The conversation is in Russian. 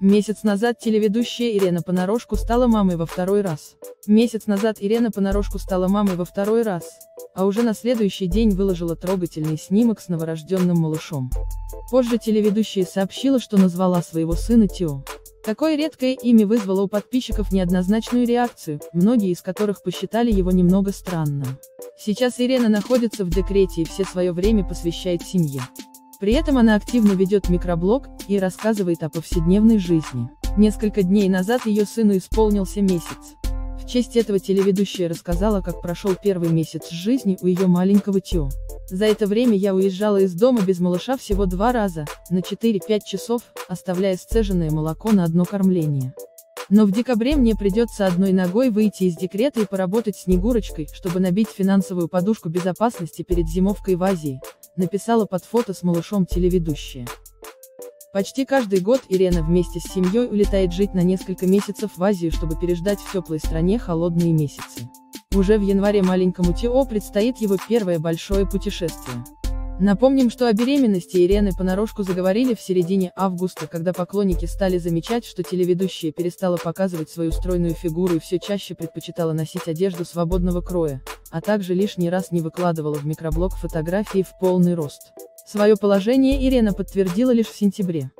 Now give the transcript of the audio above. Месяц назад телеведущая Ирена Понарошку стала мамой во второй раз. А уже на следующий день выложила трогательный снимок с новорожденным малышом. Позже телеведущая сообщила, что назвала своего сына Тео. Такое редкое имя вызвало у подписчиков неоднозначную реакцию, многие из которых посчитали его немного странным. Сейчас Ирена находится в декрете и все свое время посвящает семье. При этом она активно ведет микроблог и рассказывает о повседневной жизни. Несколько дней назад ее сыну исполнился месяц. В честь этого телеведущая рассказала, как прошел первый месяц жизни у ее маленького Тео. «За это время я уезжала из дома без малыша всего 2 раза, на 4-5 часов, оставляя сцеженное молоко на одно кормление. Но в декабре мне придется одной ногой выйти из декрета и поработать Снегурочкой, чтобы набить финансовую подушку безопасности перед зимовкой в Азии», — написала под фото с малышом телеведущая. Почти каждый год Ирена вместе с семьей улетает жить на несколько месяцев в Азию, чтобы переждать в теплой стране холодные месяцы. Уже в январе маленькому Тео предстоит его первое большое путешествие. Напомним, что о беременности Ирены Понарошку заговорили в середине августа, когда поклонники стали замечать, что телеведущая перестала показывать свою стройную фигуру и все чаще предпочитала носить одежду свободного кроя, а также лишний раз не выкладывала в микроблог фотографии в полный рост. Свое положение Ирена подтвердила лишь в сентябре.